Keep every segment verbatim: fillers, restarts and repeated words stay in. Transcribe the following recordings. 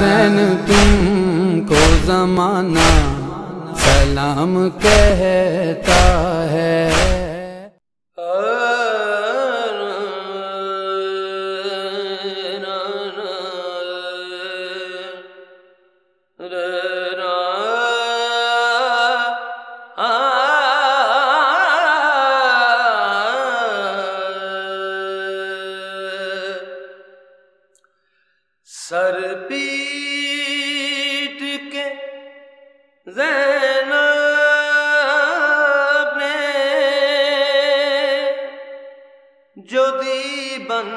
हुसैन तुमको जमाना सलाम कहता है। सर पीट के ज़ैनब ने जो दी बन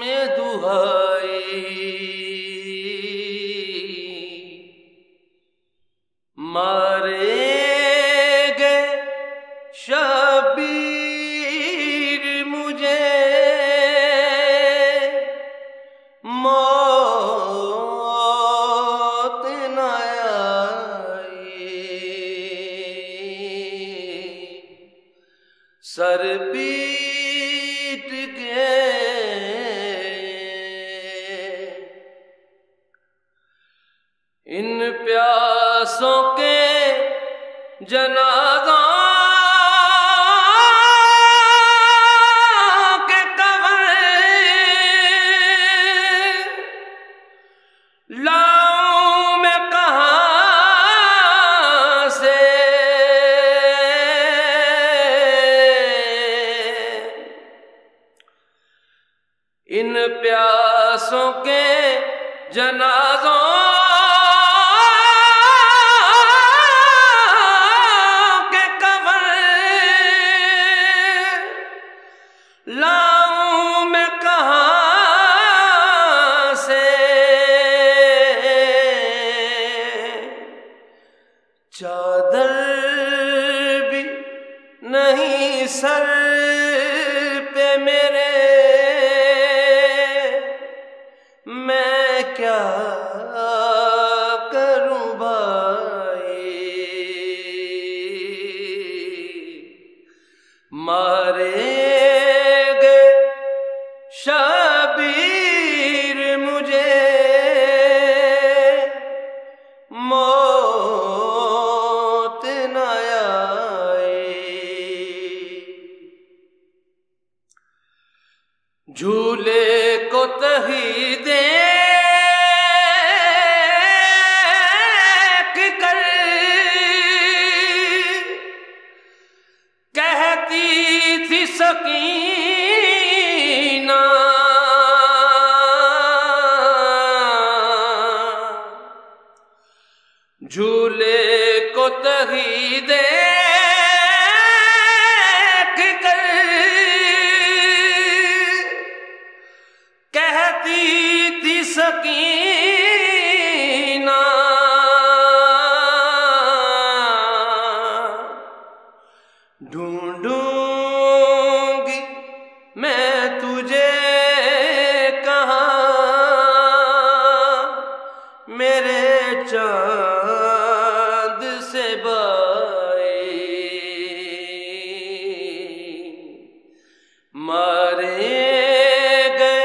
में दुहाई, मारे गए शबीर सर पीट के इन प्यासों के जनाजा के कवर लाऊं मैं कहाँ से, इन प्यासों के जनाजों के कवर लाऊं मैं कहाँ से। चादर भी नहीं सर पे मेरे, मैं क्या करूं भाई, मारे गए शबीर मुझे मौत न आए। झूले को तही दे सकीना, झूले को तही देख कर कहती थी सकीना, ढूंढू मैं तुझे कहाँ मेरे चाँद से बाए, मारे गए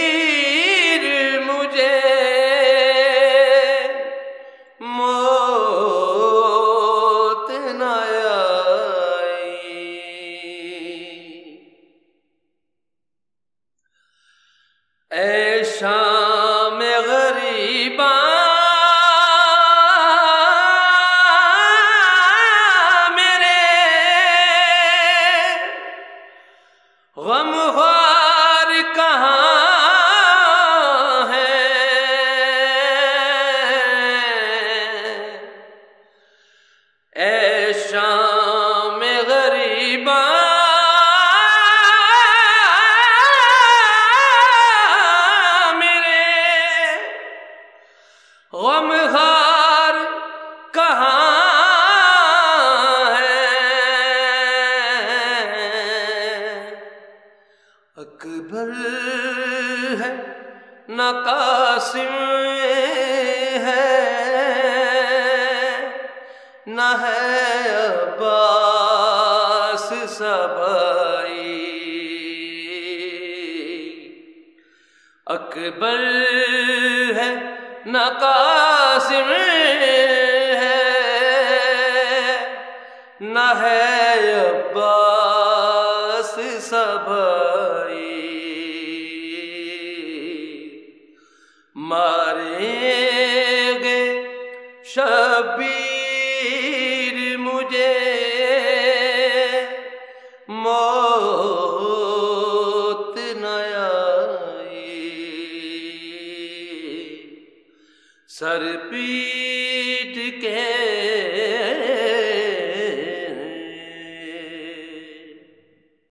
मुझे मौत न आए। ऐ शाम गरीबा मेरे, गमख्वार कहाँ है, ऐ शाम गरीबा गमखार कहाँ है। अकबर है न कासिम है न है अब्बास सबाई, अकबर है ना कासिम है ना है अब्बास सबाई मारेंगे शबीर मुझे मौत न आई सर पीट के